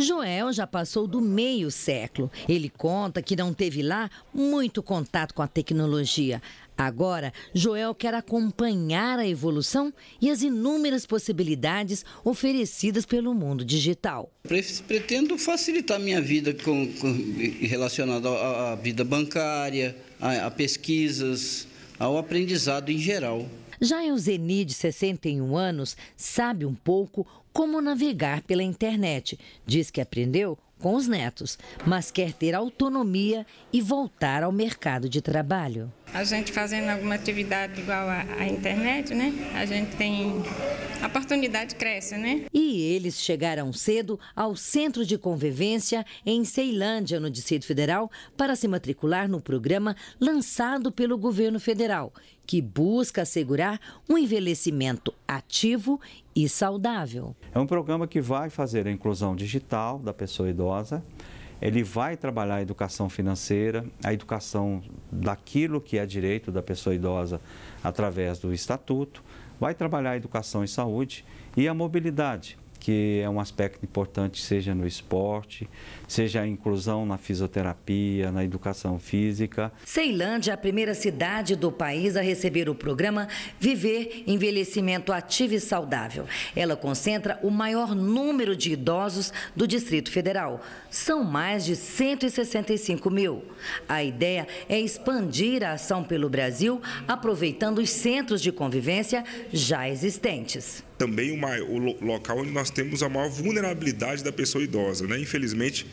Joel já passou do meio século. Ele conta que não teve lá muito contato com a tecnologia. Agora, Joel quer acompanhar a evolução e as inúmeras possibilidades oferecidas pelo mundo digital. Pretendo facilitar minha vida relacionada à vida bancária, a pesquisas, ao aprendizado em geral. Já Euzeni, de 61 anos, sabe um pouco como navegar pela internet. Diz que aprendeu com os netos, mas quer ter autonomia e voltar ao mercado de trabalho. A gente fazendo alguma atividade igual à internet, né? A gente tem... A oportunidade cresce, né? E eles chegaram cedo ao Centro de Convivência em Ceilândia, no Distrito Federal, para se matricular no programa lançado pelo governo federal, que busca assegurar um envelhecimento ativo e saudável. É um programa que vai fazer a inclusão digital da pessoa idosa, ele vai trabalhar a educação financeira, a educação daquilo que é direito da pessoa idosa através do estatuto, vai trabalhar a educação e saúde e a mobilidade, que é um aspecto importante, seja no esporte, seja a inclusão na fisioterapia, na educação física. Ceilândia é a primeira cidade do país a receber o programa Viver Envelhecimento Ativo e Saudável. Ela concentra o maior número de idosos do Distrito Federal. São mais de 165 mil. A ideia é expandir a ação pelo Brasil, aproveitando os centros de convivência já existentes. Também o local onde nós temos a maior vulnerabilidade da pessoa idosa, né? Infelizmente,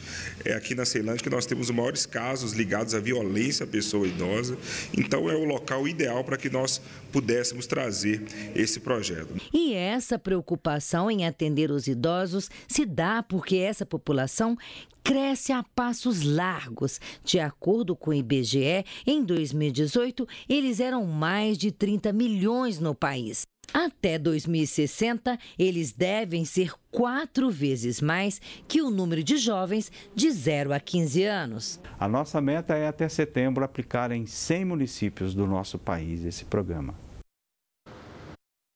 é aqui na Ceilândia que nós temos os maiores casos ligados à violência à pessoa idosa. Então, é o local ideal para que nós pudéssemos trazer esse projeto. E essa preocupação em atender os idosos se dá porque essa população cresce a passos largos. De acordo com o IBGE, em 2018, eles eram mais de 30 milhões no país. Até 2060, eles devem ser 4 vezes mais que o número de jovens de 0 a 15 anos. A nossa meta é, até setembro, aplicar em 100 municípios do nosso país esse programa.